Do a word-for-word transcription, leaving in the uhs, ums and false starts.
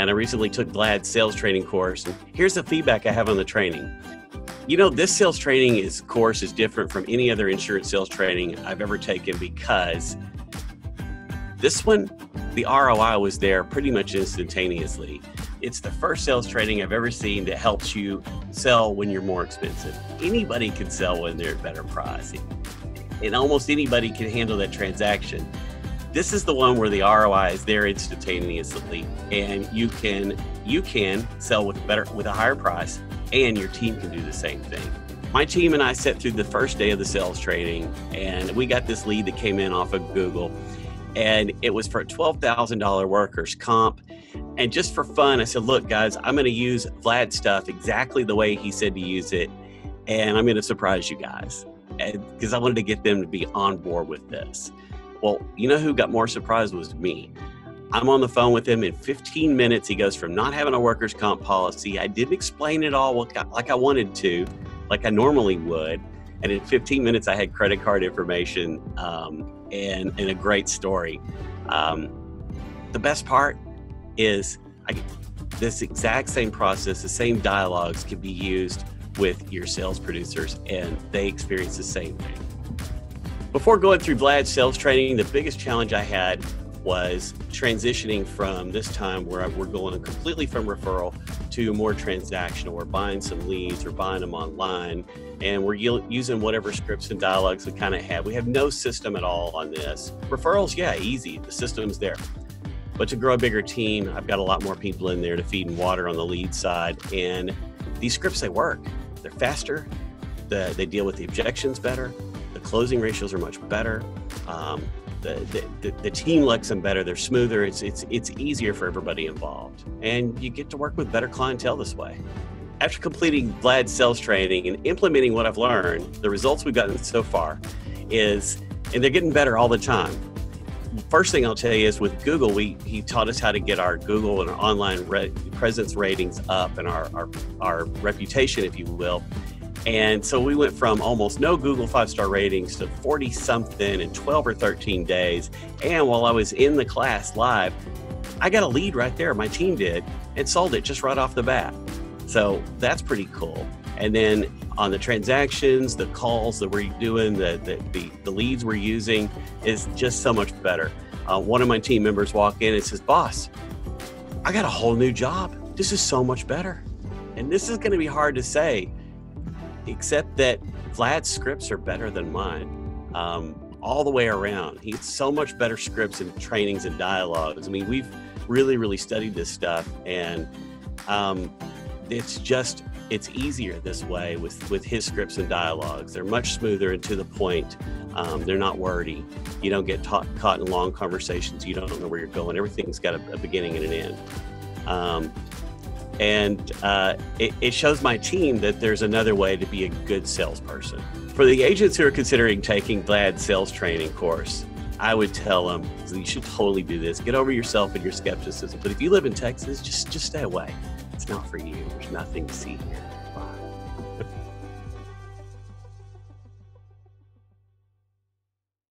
and I recently took Vlad's sales training course. And here's the feedback I have on the training. You know, this sales training is course is different from any other insurance sales training I've ever taken, because this one, the R O I was there pretty much instantaneously. It's the first sales training I've ever seen that helps you sell when you're more expensive. Anybody can sell when they're at better pricing, and almost anybody can handle that transaction. This is the one where the R O I is there instantaneously, and you can you can sell with better with a higher price, and your team can do the same thing. My team and I sat through the first day of the sales training, and we got this lead that came in off of Google, and it was for a twelve thousand dollar workers comp. And just for fun, I said, look guys, I'm gonna use Vlad's stuff exactly the way he said to use it, and I'm gonna surprise you guys, because I wanted to get them to be on board with this. Well, you know who got more surprised was me. I'm on the phone with him in fifteen minutes. He goes from not having a workers' comp policy. I didn't explain it all like I wanted to, like I normally would. And in fifteen minutes, I had credit card information um, and, and a great story. Um, the best part is I, this exact same process, the same dialogues can be used with your sales producers, and they experience the same thing. Before going through Vlad's sales training, the biggest challenge I had was transitioning from this time where we're going completely from referral to more transactional. We're buying some leads, we're buying them online, and we're using whatever scripts and dialogues we kind of have. We have no system at all on this. Referrals, yeah, easy, the system's there. But to grow a bigger team, I've got a lot more people in there to feed and water on the lead side, and these scripts, they work. They're faster, the, they deal with the objections better, the closing ratios are much better, um, The, the, the team likes them better, they're smoother, it's, it's, it's easier for everybody involved. And you get to work with better clientele this way. After completing Vlad's sales training and implementing what I've learned, the results we've gotten so far is, and they're getting better all the time. First thing I'll tell you is with Google, we, he taught us how to get our Google and our online re- presence ratings up, and our, our, our reputation, if you will. And so we went from almost no Google five-star ratings to forty something in twelve or thirteen days. And while I was in the class live, I got a lead right there, my team did, and sold it just right off the bat. So that's pretty cool. And then on the transactions, the calls that we're doing, the, the, the, the leads we're using is just so much better. Uh, one of my team members walked in and says, boss, I got a whole new job. This is so much better. And this is gonna be hard to say, except that Vlad's scripts are better than mine, um, all the way around. He's so much better scripts and trainings and dialogues. I mean, we've really, really studied this stuff, and um, it's just, it's easier this way with, with his scripts and dialogues. They're much smoother and to the point. Um, they're not wordy. You don't get taught, caught in long conversations. You don't know where you're going. Everything's got a, a beginning and an end. Um, And uh, it, it shows my team that there's another way to be a good salesperson. For the agents who are considering taking Vlad's sales training course, I would tell them, you should totally do this. Get over yourself and your skepticism. But if you live in Texas, just, just stay away. It's not for you. There's nothing to see here.